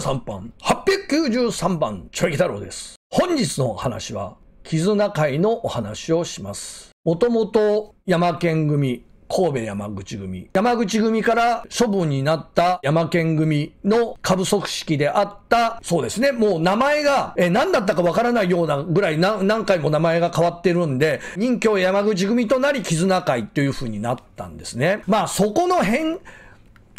3番893番チョイギ太郎です。本日のお話は絆会のお話をします。もともと山県組、神戸山口組から処分になった山県組の下部組織であったそうですね。もう名前が何だったかわからないようなぐらい 何回も名前が変わってるんで、任侠山口組となり絆会という風になったんですね。まあそこの辺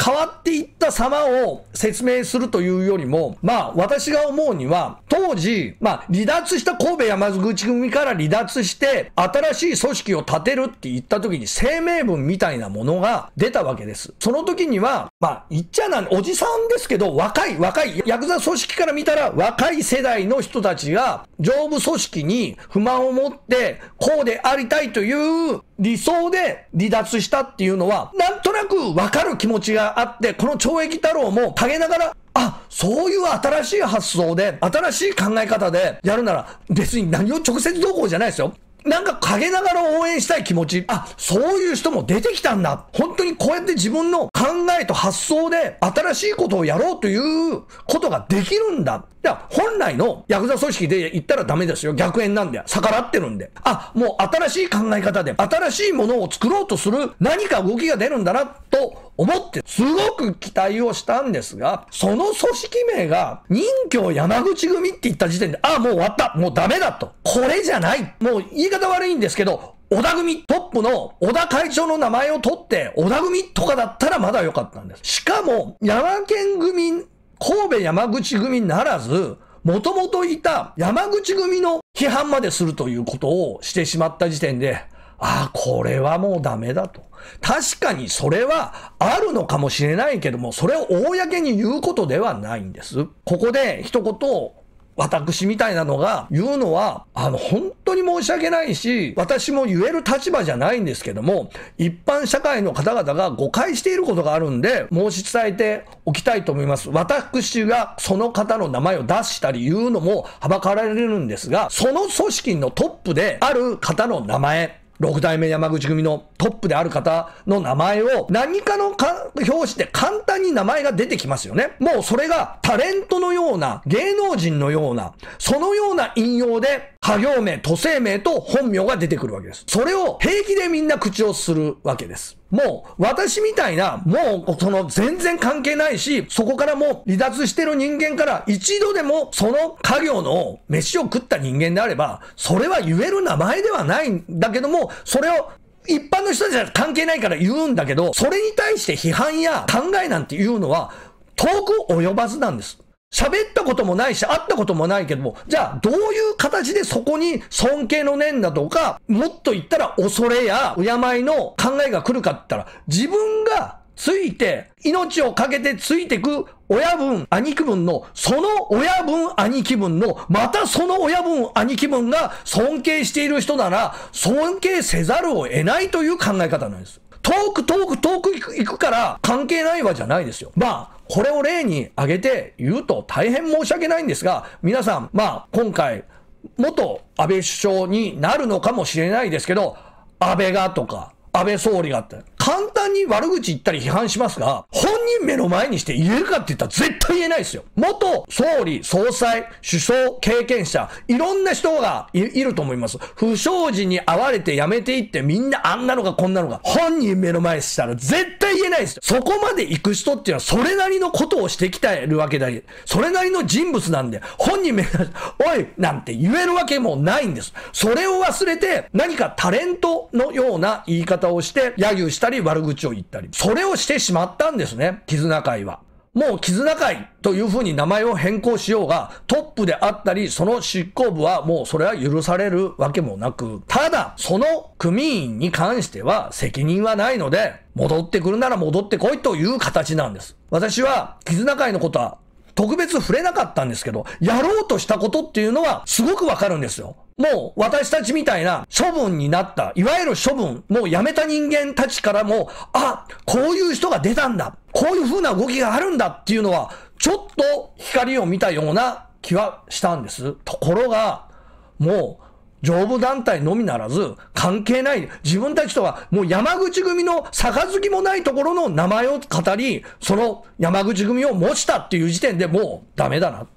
変わっていった様を説明するというよりも、まあ私が思うには、当時、まあ離脱した神戸山口組から離脱して、新しい組織を立てるって言った時に声明文みたいなものが出たわけです。その時には、まあ言っちゃなん、おじさんですけど、若い、ヤクザ組織から見たら若い世代の人たちが、上部組織に不満を持って、こうでありたいという理想で離脱したっていうのは、なんとなくわかる気持ちがあって、この懲役太郎も陰ながら、あ、そういう新しい発想で、新しい考え方でやるなら、別に何を直接どうこうじゃないですよ。なんか陰ながら応援したい気持ち、あ、そういう人も出てきたんだ。本当にこうやって自分の考えと発想で新しいことをやろうということができるんだ。いや、本来のヤクザ組織で言ったらダメですよ。逆縁なんで、逆らってるんで。あ、もう新しい考え方で、新しいものを作ろうとする何か動きが出るんだな、と思って、すごく期待をしたんですが、その組織名が、任侠山口組って言った時点で、あ、もう終わった。もうダメだと。これじゃない。もう言い方悪いんですけど、小田組、トップの小田会長の名前を取って、小田組とかだったらまだ良かったんです。しかも、山県組、神戸山口組ならず、もともといた山口組の批判までするということをしてしまった時点で、ああ、これはもうダメだと。確かにそれはあるのかもしれないけども、それを公に言うことではないんです。ここで一言を私みたいなのが言うのは、本当に申し訳ないし、私も言える立場じゃないんですけども、一般社会の方々が誤解していることがあるんで、申し伝えておきたいと思います。私がその方の名前を出したり言うのもはばかられるんですが、その組織のトップである方の名前、6代目山口組のトップである方の名前を何かの表紙で簡単に名前が出てきますよね。もうそれがタレントのような、芸能人のような、そのような引用で、家業名、都姓名と本名が出てくるわけです。それを平気でみんな口をするわけです。もう、私みたいな、もう、全然関係ないし、そこからもう離脱してる人間から一度でもその家業の飯を食った人間であれば、それは言える名前ではないんだけども、それを一般の人たちは関係ないから言うんだけど、それに対して批判や考えなんていうのは、遠く及ばずなんです。喋ったこともないし、会ったこともないけども、じゃあ、どういう形でそこに尊敬の念だとか、もっと言ったら恐れや敬いの考えが来るかって言ったら、自分がついて、命をかけてついてく親分、兄貴分の、その親分、兄貴分の、またその親分、兄貴分が尊敬している人なら、尊敬せざるを得ないという考え方なんです。遠く行くから関係ないわじゃないですよ。まあ、これを例に挙げて言うと大変申し訳ないんですが、皆さん、まあ、今回、元安倍首相になるのかもしれないですけど、安倍がとか、安倍総理がって、簡単に悪口言ったり批判しますが、本人目の前にして言えるかって言ったら絶対言えないですよ。元総理、総裁、首相、経験者、いろんな人が いると思います。不祥事に遭われて辞めていってみんなあんなのかこんなのか、本人目の前にしたら絶対言えないですよ。そこまで行く人っていうのはそれなりのことをしてきているわけだり、それなりの人物なんで、本人目の前に、おいなんて言えるわけもないんです。それを忘れて何かタレントのような言い方をして揶揄したり、悪口を言ったり、それをしてしまったんですね。絆会はもう絆会というふうに名前を変更しようが、トップであったりその執行部はもうそれは許されるわけもなく、ただその組員に関しては責任はないので、戻ってくるなら戻ってこいという形なんです。私は絆会のことは特別触れなかったんですけど、やろうとしたことっていうのはすごくわかるんですよ。もう私たちみたいな処分になった、いわゆる処分、もう辞めた人間たちからも、あ、こういう人が出たんだ、こういう風な動きがあるんだっていうのは、ちょっと光を見たような気はしたんです。ところが、もう上部団体のみならず、関係ない、自分たちとはもう山口組の杯もないところの名前を語り、その山口組を模したっていう時点でもうダメだな、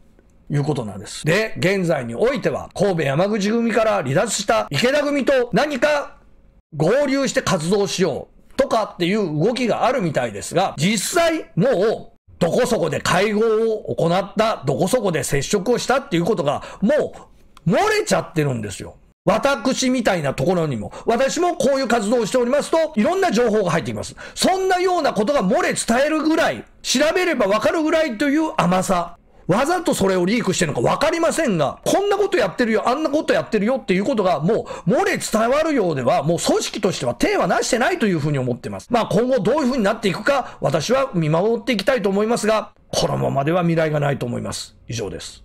いうことなんです。で、現在においては、神戸山口組から離脱した池田組と何か合流して活動しようとかっていう動きがあるみたいですが、実際もう、どこそこで会合を行った、どこそこで接触をしたっていうことが、もう漏れちゃってるんですよ。私みたいなところにも、私もこういう活動をしておりますと、いろんな情報が入ってきます。そんなようなことが漏れ伝えるぐらい、調べればわかるぐらいという甘さ。わざとそれをリークしてるのかわかりませんが、こんなことやってるよ、あんなことやってるよっていうことがもう漏れ伝わるようでは、もう組織としては手はなしてないというふうに思ってます。まあ今後どういうふうになっていくか、私は見守っていきたいと思いますが、このままでは未来がないと思います。以上です。